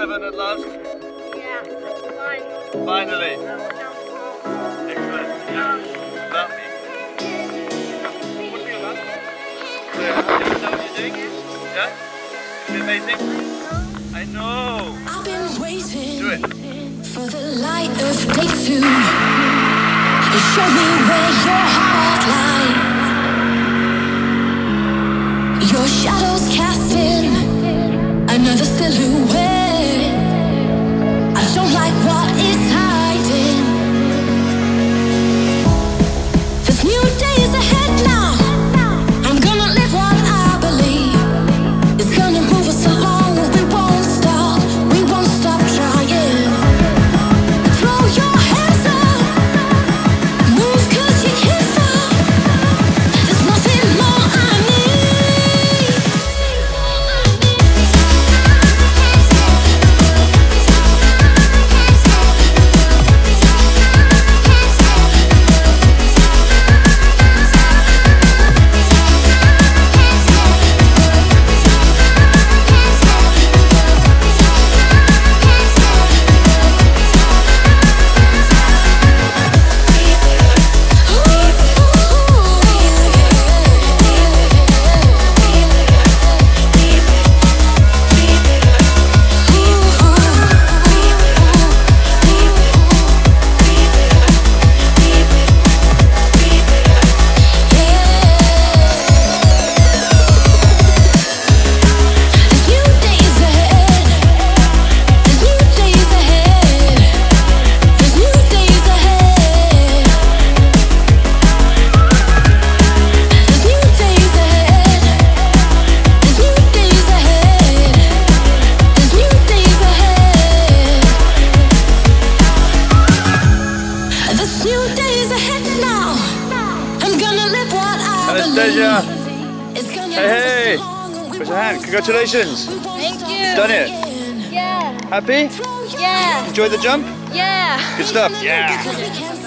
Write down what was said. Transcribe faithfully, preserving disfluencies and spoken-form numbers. seven at last? Yeah, finally. Finally. Excellent. Yeah. Lovely. What do you love? Is that what you're doing? Yeah? Is it amazing? I know. I've been waiting. Do it. For the light of day through. Show me where your heart lies. Your shadow's casting another silhouette. I don't like what is hiding. This new day is ahead now. I'm gonna live what I believe. It's gonna move us along. We won't stop. We won't stop trying. Throw your hands up. Move 'cause you can't stop. There's nothing more I need. Anastasia! Hey, hey! With your hand, congratulations! Thank you! Done it! Yeah! Happy? Yeah! Enjoyed the jump? Yeah! Good stuff! Yeah!